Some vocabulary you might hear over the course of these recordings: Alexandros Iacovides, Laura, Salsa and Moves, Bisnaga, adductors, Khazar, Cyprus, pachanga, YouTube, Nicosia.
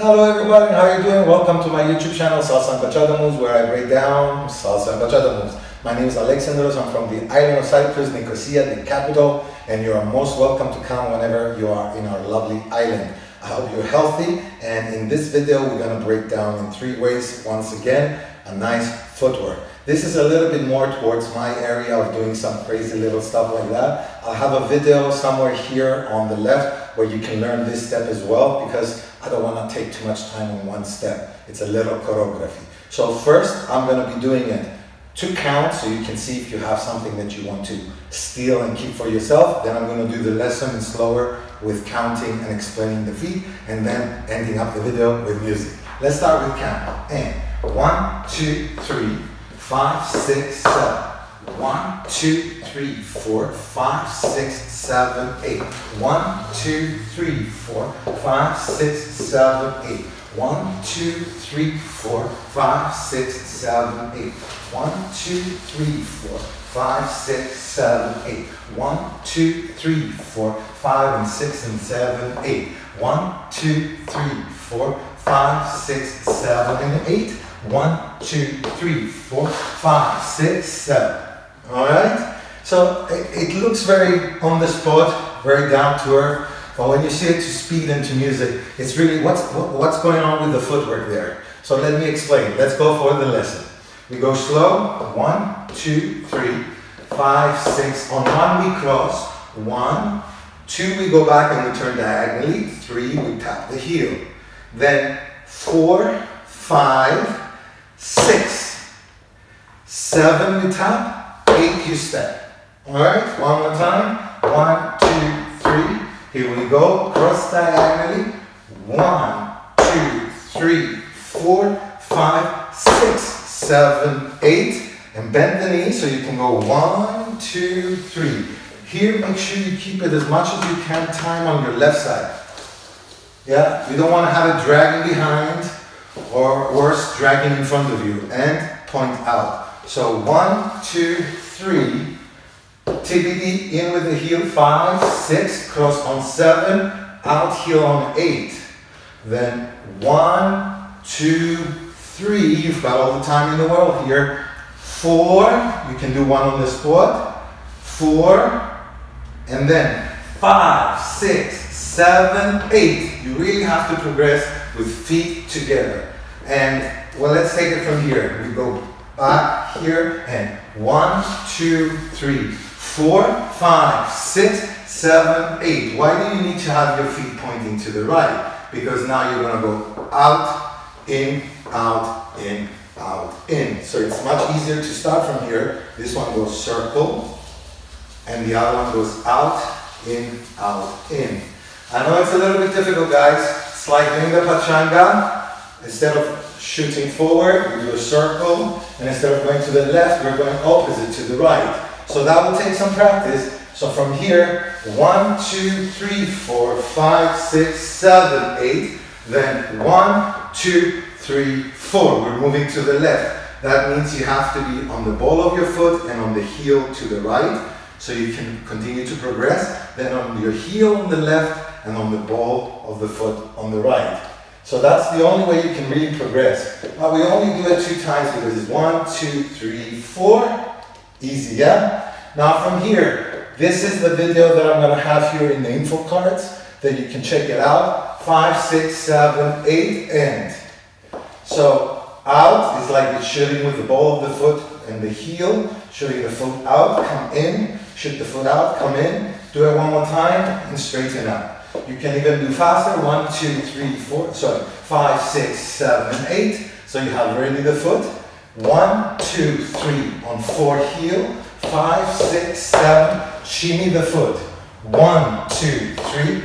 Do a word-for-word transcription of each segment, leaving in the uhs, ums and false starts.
Hello everybody, how are you doing? Welcome to my YouTube channel, Salsa and Moves, where I break down Salsa and Pachanga moves. My name is Alexandros, I'm from the island of Cyprus, Nicosia, the capital, and you are most welcome to come whenever you are in our lovely island. I hope you're healthy, and in this video we're going to break down in three ways, once again, a nice footwork. This is a little bit more towards my area of doing some crazy little stuff like that. I'll have a video somewhere here on the left where you can learn this step as well, because I don't want to take too much time on one step. It's a little choreography. So first, I'm going to be doing it two counts so you can see if you have something that you want to steal and keep for yourself. Then I'm going to do the lesson in slower with counting and explaining the feet, and then ending up the video with music. Let's start with count. And one, two, three, five, six, seven. One, two, three, four, five, six, seven, eight. One, two, three, four, five, six, seven, eight. One, two, three, four, five, six, seven, eight. One, two, three, four, five, six, seven, eight. One, two, three, four, five, and six, and seven, eight. One, two, three, four, five, six, seven, and eight. One, two, three, four, five, six, seven. All right? So it, it looks very on the spot, very down to earth, but when you see it to speed and to music, it's really what's, what's going on with the footwork there. So let me explain. Let's go for the lesson. We go slow. One, two, three, five, six. On one, we cross. One, two, we go back and we turn diagonally. Three, we tap the heel. Then four, five, six, seven, we tap. Eight, you step. Alright, one more time. One, two, three. Here we go. Cross diagonally. One, two, three, four, five, six, seven, eight. And bend the knee so you can go one, two, three. Here, make sure you keep it as much as you can time on your left side. Yeah, you don't want to have it dragging behind or worse, dragging in front of you. And point out. So one, two, three, T B D, in with the heel, five, six, cross on seven, out heel on eight. Then one, two, three, you've got all the time in the world here. Four, you can do one on the spot. Four, and then five, six, seven, eight. You really have to progress with feet together. And well, let's take it from here. We go back here, and one, two, three, four, five, six, seven, eight. Why do you need to have your feet pointing to the right? Because now you're gonna go out, in, out, in, out, in. So it's much easier to start from here. This one goes circle, and the other one goes out, in, out, in. I know it's a little bit difficult, guys. It's like doing the pachanga. Instead of shooting forward, we do a circle, and instead of going to the left, we're going opposite to the right. So that will take some practice. So from here, one, two, three, four, five, six, seven, eight. Then one, two, three, four. We're moving to the left. That means you have to be on the ball of your foot and on the heel to the right, so you can continue to progress. Then on your heel on the left and on the ball of the foot on the right. So that's the only way you can really progress. But we only do it two times because it's one, two, three, four. Easy, yeah? Now from here, this is the video that I'm gonna have here in the info cards that you can check it out. Five, six, seven, eight, and. So out is like shooting with the ball of the foot and the heel, shooting the foot out, come in, shoot the foot out, come in, do it one more time, and straighten out. You can even do faster, one, two, three, four, sorry, five, six, seven, eight. So you have really the foot. One, two, three, on four heel, five, six, seven, shimmy the foot. One, two, three,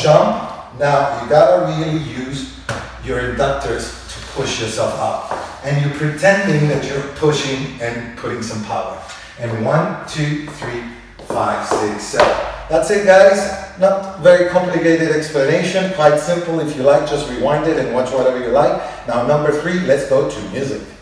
jump. Now you gotta really use your adductors to push yourself up. And you're pretending that you're pushing and putting some power. And one, two, three, five, six, seven. That's it, guys. Not very complicated explanation, quite simple. If you like, just rewind it and watch whatever you like. Now, number three, let's go to music.